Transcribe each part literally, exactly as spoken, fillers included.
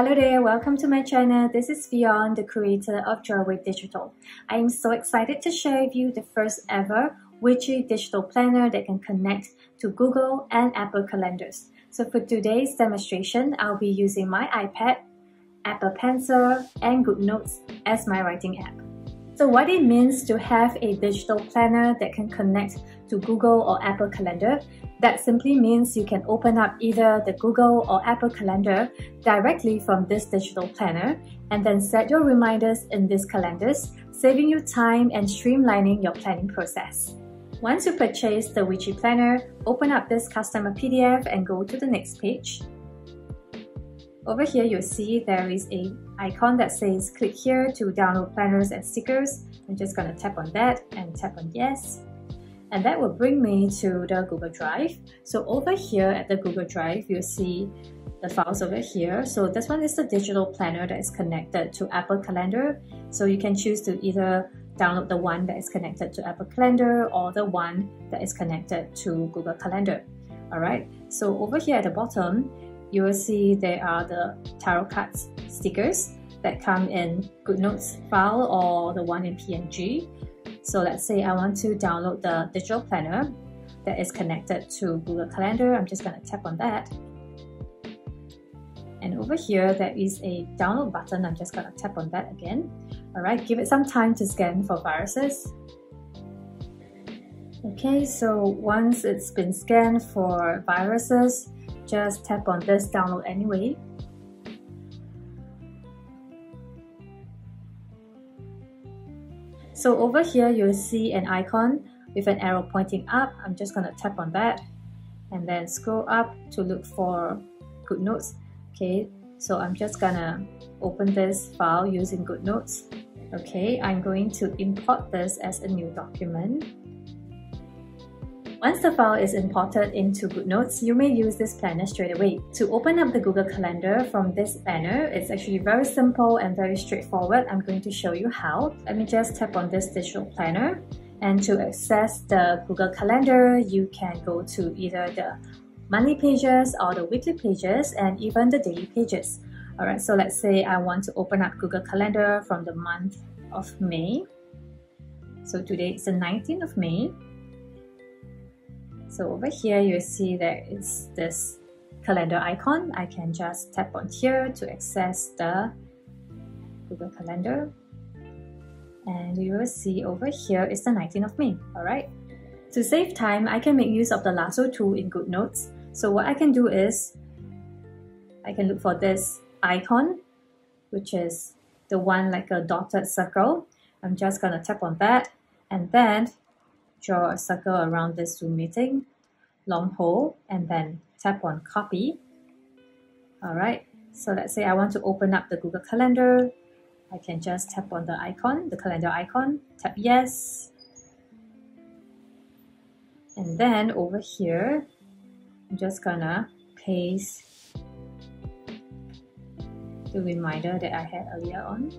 Hello there, welcome to my channel. This is Feon, the creator of Joy Way Digital. I am so excited to share with you the first ever Witchy digital planner that can connect to Google and Apple calendars. So for today's demonstration, I'll be using my iPad, Apple Pencil and GoodNotes as my writing app. So what it means to have a digital planner that can connect to Google or Apple Calendar, that simply means you can open up either the Google or Apple Calendar directly from this digital planner and then set your reminders in these calendars, saving you time and streamlining your planning process. Once you purchase the Witchy Planner, open up this customer P D F and go to the next page. Over here, you'll see there is an icon that says click here to download planners and stickers. I'm just going to tap on that and tap on yes. And that will bring me to the Google Drive. So over here at the Google Drive, you'll see the files over here. So this one is the digital planner that is connected to Apple Calendar. So you can choose to either download the one that is connected to Apple Calendar or the one that is connected to Google Calendar. All right. So over here at the bottom, you will see there are the tarot cards stickers that come in GoodNotes file or the one in P N G. So let's say I want to download the digital planner that is connected to Google Calendar. I'm just going to tap on that. And over here, there is a download button. I'm just going to tap on that again. All right, give it some time to scan for viruses. Okay, so once it's been scanned for viruses, just tap on this download anyway. So over here you'll see an icon with an arrow pointing up. I'm just going to tap on that and then scroll up to look for GoodNotes. Okay, so I'm just going to open this file using GoodNotes. Okay, I'm going to import this as a new document. Once the file is imported into GoodNotes, you may use this planner straight away. To open up the Google Calendar from this planner, it's actually very simple and very straightforward. I'm going to show you how. Let me just tap on this digital planner. And to access the Google Calendar, you can go to either the monthly pages or the weekly pages and even the daily pages. Alright, so let's say I want to open up Google Calendar from the month of May. So today is the nineteenth of May. So over here, you see there is this calendar icon. I can just tap on here to access the Google Calendar. And you will see over here is the nineteenth of May, all right? To save time, I can make use of the lasso tool in GoodNotes. So what I can do is, I can look for this icon, which is the one like a dotted circle. I'm just gonna tap on that and then draw a circle around this Zoom meeting, long hole, and then tap on copy. All right, so let's say I want to open up the Google Calendar. I can just tap on the icon, the calendar icon, tap yes. And then over here, I'm just gonna paste the reminder that I had earlier on.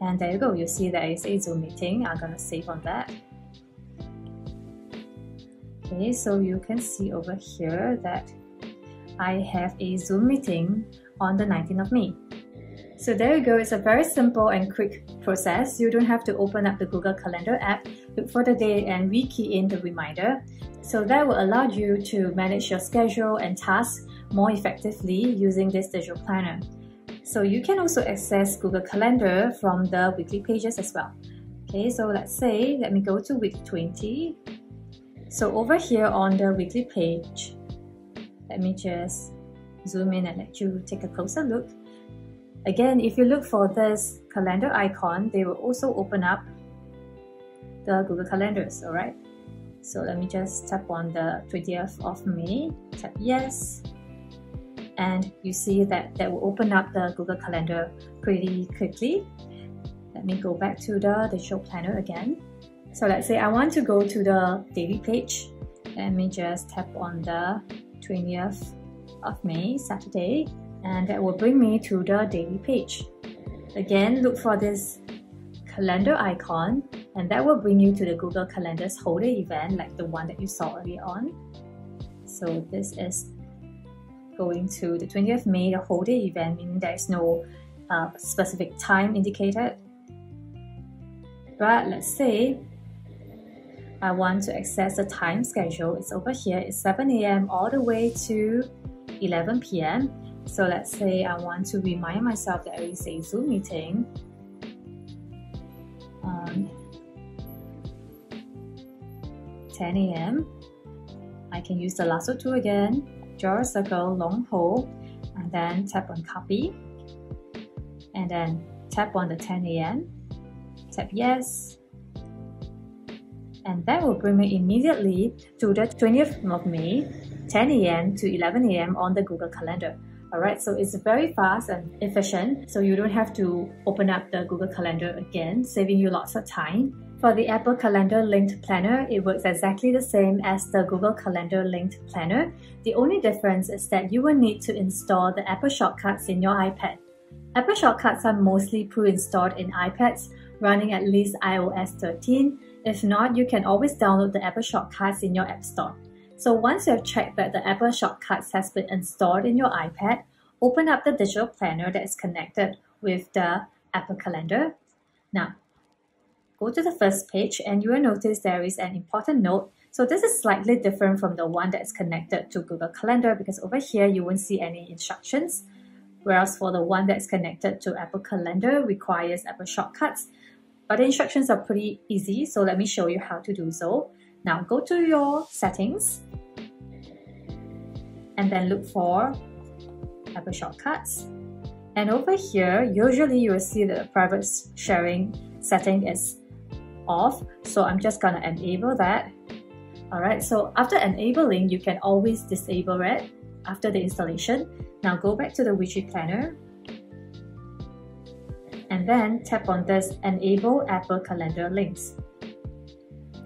And there you go, you see there is a Zoom meeting. I'm gonna save on that. Okay, so you can see over here that I have a Zoom meeting on the nineteenth of May. So there you go, it's a very simple and quick process. You don't have to open up the Google Calendar app, look for the date and re-key in the reminder. So that will allow you to manage your schedule and tasks more effectively using this digital planner. So you can also access Google Calendar from the weekly pages as well. Okay, so let's say, let me go to week twenty. So over here on the weekly page, let me just zoom in and let you take a closer look. Again, if you look for this calendar icon, they will also open up the Google Calendars, all right? So let me just tap on the twentieth of May, tap yes. And you see that that will open up the Google Calendar pretty quickly. Let me go back to the digital planner again. So let's say I want to go to the daily page. Let me just tap on the twentieth of May, Saturday, and that will bring me to the daily page. Again, look for this calendar icon, and that will bring you to the Google Calendar's whole day event, like the one that you saw earlier on. So this is going to the twentieth of May, the whole day event, meaning there is no uh, specific time indicated. But let's say I want to access the time schedule. It's over here. It's seven A M all the way to eleven P M So let's say I want to remind myself that there is a Zoom meeting. Um, ten A M I can use the lasso tool again, draw a circle, long hold, and then tap on copy, and then tap on the ten A M, tap yes, and that will bring me immediately to the twentieth of May, ten A M to eleven A M on the Google Calendar. Alright, so it's very fast and efficient, so you don't have to open up the Google Calendar again, saving you lots of time. For the Apple Calendar Linked Planner, it works exactly the same as the Google Calendar Linked Planner. The only difference is that you will need to install the Apple Shortcuts in your iPad. Apple Shortcuts are mostly pre-installed in iPads running at least i O S thirteen. If not, you can always download the Apple Shortcuts in your App Store. So once you have checked that the Apple Shortcuts has been installed in your iPad, open up the digital planner that is connected with the Apple Calendar. Now, go to the first page and you will notice there is an important note. So this is slightly different from the one that is connected to Google Calendar, because over here you won't see any instructions, whereas for the one that is connected to Apple Calendar requires Apple Shortcuts. But the instructions are pretty easy, so let me show you how to do so. Now go to your settings and then look for Apple Shortcuts. And over here, usually you will see the private sharing setting is off, so I'm just gonna enable that. Alright, so after enabling, you can always disable it after the installation. Now go back to the Witchy Planner and then tap on this Enable Apple Calendar Links.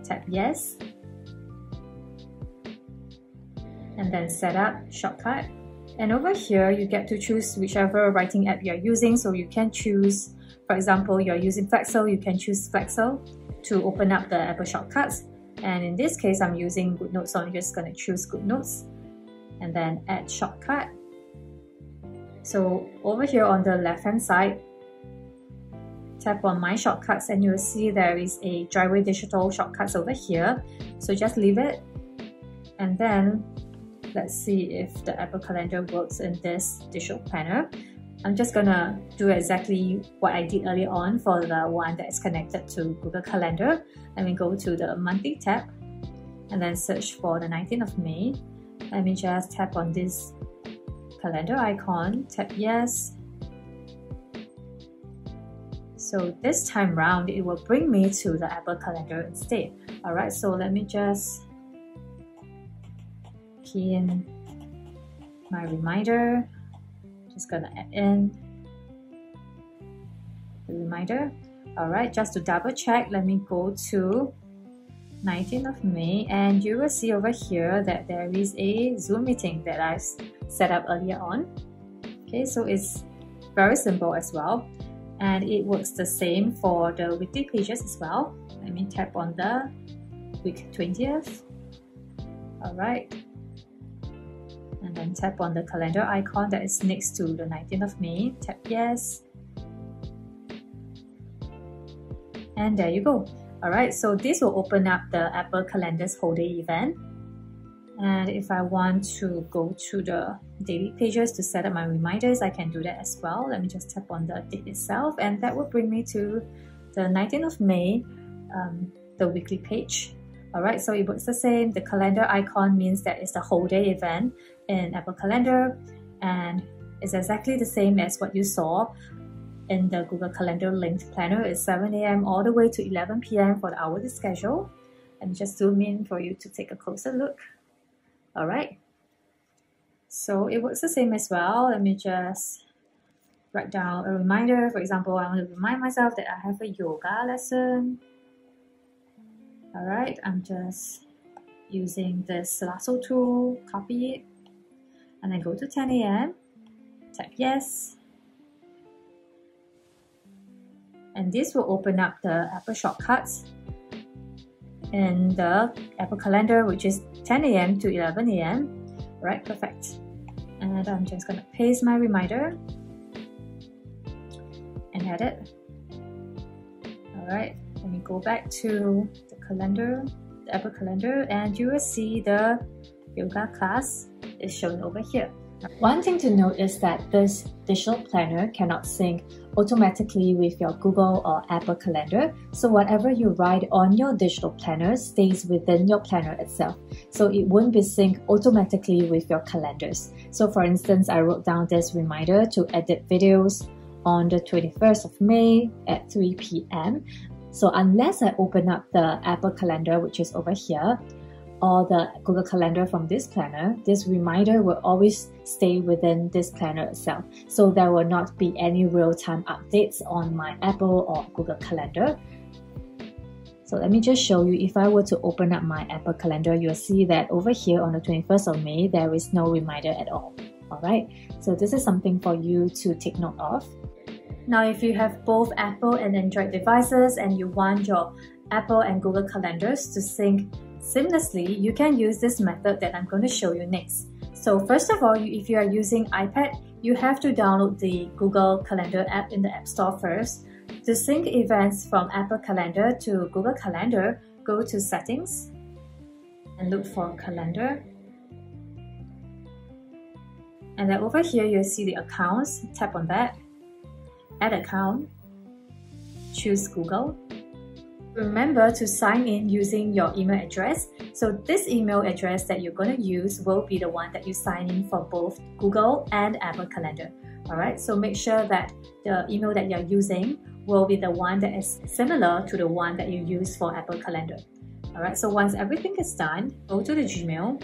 Tap yes, and then set up shortcut. And over here, you get to choose whichever writing app you're using, so you can choose, for example, you're using Flexel, you can choose Flexel to open up the Apple Shortcuts. And in this case, I'm using GoodNotes, so I'm just going to choose GoodNotes and then add shortcut. So over here on the left-hand side, tap on My Shortcuts and you'll see there is a Joy Way Digital Shortcuts over here. So just leave it, and then let's see if the Apple Calendar works in this digital planner. I'm just gonna do exactly what I did earlier on for the one that is connected to Google Calendar. Let me go to the monthly tab and then search for the nineteenth of May. Let me just tap on this calendar icon, tap yes. So this time round, it will bring me to the Apple Calendar instead. Alright, so let me just key in my reminder. Just gonna add in the reminder. All right, just to double check, let me go to nineteenth of May, and you will see over here that there is a Zoom meeting that I set up earlier on. Okay, so it's very simple as well, and it works the same for the weekly pages as well. Let me tap on the week twentieth. All right. And then tap on the calendar icon that is next to the nineteenth of May, tap yes. And there you go. Alright, so this will open up the Apple Calendar's whole day event. And if I want to go to the daily pages to set up my reminders, I can do that as well. Let me just tap on the date itself, and that will bring me to the nineteenth of May, um, the weekly page. Alright, so it works the same. The calendar icon means that it's the whole day event in Apple Calendar, and it's exactly the same as what you saw in the Google Calendar linked planner. It's seven A M all the way to eleven P M for the hourly schedule. Let me just zoom in for you to take a closer look. Alright, so it works the same as well. Let me just write down a reminder. For example, I want to remind myself that I have a yoga lesson. Alright, I'm just using this lasso tool, copy it, and then go to ten A M, tap yes. And this will open up the Apple Shortcuts in the Apple Calendar, which is ten A M to eleven A M. Alright, perfect. and I'm just going to paste my reminder and add it. Alright, let me go back to the calendar, the Apple calendar, and you will see the yoga class is shown over here. One thing to note is that this digital planner cannot sync automatically with your Google or Apple calendar, so whatever you write on your digital planner stays within your planner itself, so it won't be synced automatically with your calendars. So for instance, I wrote down this reminder to edit videos on the twenty-first of May at three p m So unless I open up the Apple calendar, which is over here, or the Google Calendar from this planner, this reminder will always stay within this planner itself. So there will not be any real-time updates on my Apple or Google Calendar. So let me just show you, if I were to open up my Apple Calendar, you'll see that over here on the twenty-first of May, there is no reminder at all. Alright, so this is something for you to take note of. Now if you have both Apple and Android devices and you want your Apple and Google Calendars to sync seamlessly, you can use this method that I'm going to show you next. So first of all, if you are using iPad, you have to download the Google Calendar app in the App Store first. To sync events from Apple Calendar to Google Calendar, go to Settings and look for Calendar. And then over here, you'll see the accounts. Tap on that. Add account. Choose Google. Remember to sign in using your email address. So this email address that you're going to use will be the one that you sign in for both Google and Apple Calendar. Alright, so make sure that the email that you're using will be the one that is similar to the one that you use for Apple Calendar. Alright, so once everything is done, go to the Gmail.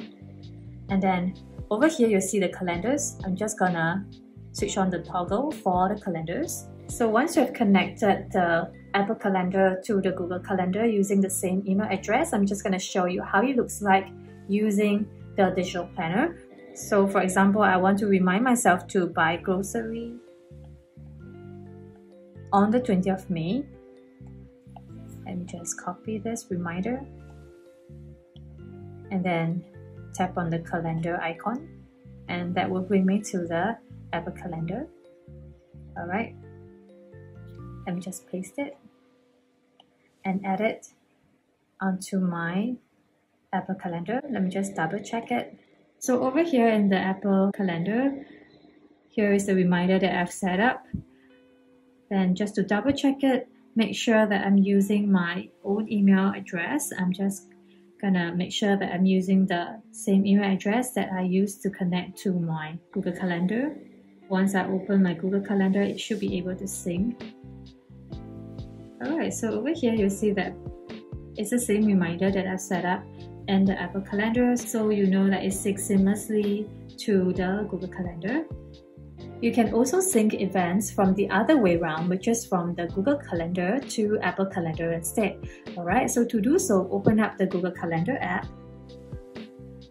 And then over here you'll see the calendars. I'm just gonna switch on the toggle for the calendars. So once you have connected the Apple Calendar to the Google Calendar using the same email address, I'm just going to show you how it looks like using the digital planner. So for example, I want to remind myself to buy grocery on the twentieth of May. Let me just copy this reminder and then tap on the calendar icon, and that will bring me to the Apple Calendar. Alright, let me just paste it and add it onto my Apple Calendar. Let me just double check it. So over here in the Apple Calendar, here is the reminder that I've set up. Then just to double check it, make sure that I'm using my old email address. I'm just gonna make sure that I'm using the same email address that I used to connect to my Google Calendar. Once I open my Google Calendar, it should be able to sync. Alright, so over here you'll see that it's the same reminder that I've set up in the Apple Calendar, so you know that it syncs seamlessly to the Google Calendar. You can also sync events from the other way around, which is from the Google Calendar to Apple Calendar instead. Alright, so to do so, open up the Google Calendar app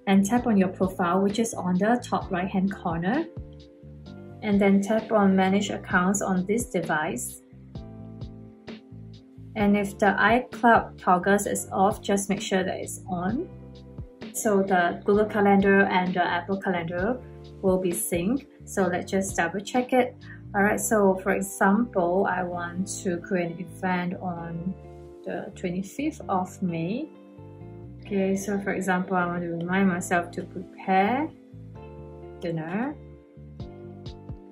and tap on your profile, which is on the top right hand corner, and then tap on Manage Accounts on this device. And if the iCloud toggles is off, just make sure that it's on. So the Google Calendar and the Apple Calendar will be synced. So let's just double check it. Alright, so for example, I want to create an event on the twenty-fifth of May. Okay, so for example, I want to remind myself to prepare dinner.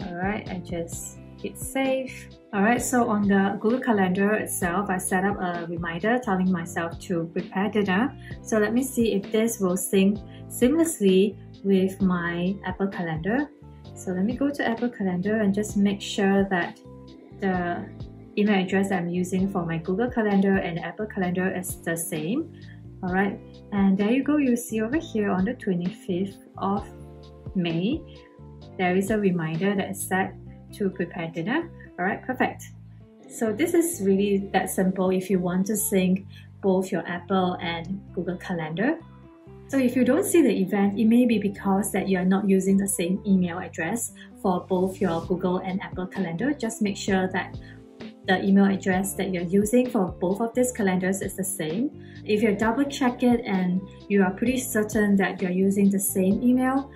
Alright, I just hit save. Alright, so on the Google Calendar itself, I set up a reminder telling myself to prepare dinner. So let me see if this will sync seamlessly with my Apple Calendar. So let me go to Apple Calendar and just make sure that the email address I'm using for my Google Calendar and Apple Calendar is the same. Alright, and there you go, you see over here on the twenty-fifth of May, there is a reminder that is set to prepare dinner. Alright, perfect. So this is really that simple if you want to sync both your Apple and Google Calendar. So if you don't see the event, it may be because that you're not using the same email address for both your Google and Apple Calendar. Just make sure that the email address that you're using for both of these calendars is the same. If you double check it and you are pretty certain that you're using the same email,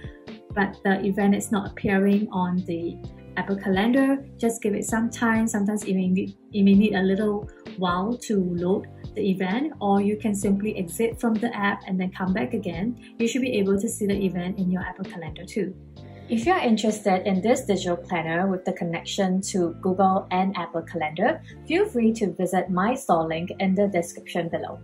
but the event is not appearing on the Apple Calendar, just give it some time. Sometimes it may need, it may need a little while to load the event, or you can simply exit from the app and then come back again. You should be able to see the event in your Apple Calendar too. If you are interested in this digital planner with the connection to Google and Apple Calendar, feel free to visit my store link in the description below.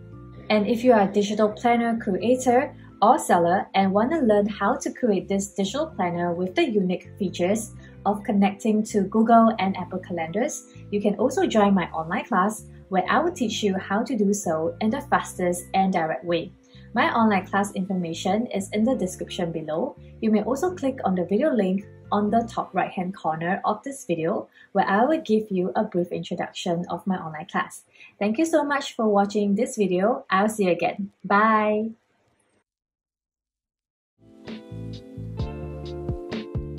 And if you are a digital planner creator or seller and want to learn how to create this digital planner with the unique features of connecting to Google and Apple Calendars, you can also join my online class where I will teach you how to do so in the fastest and direct way. My online class information is in the description below. You may also click on the video link on the top right hand corner of this video, where I will give you a brief introduction of my online class. Thank you so much for watching this video. I'll see you again. Bye!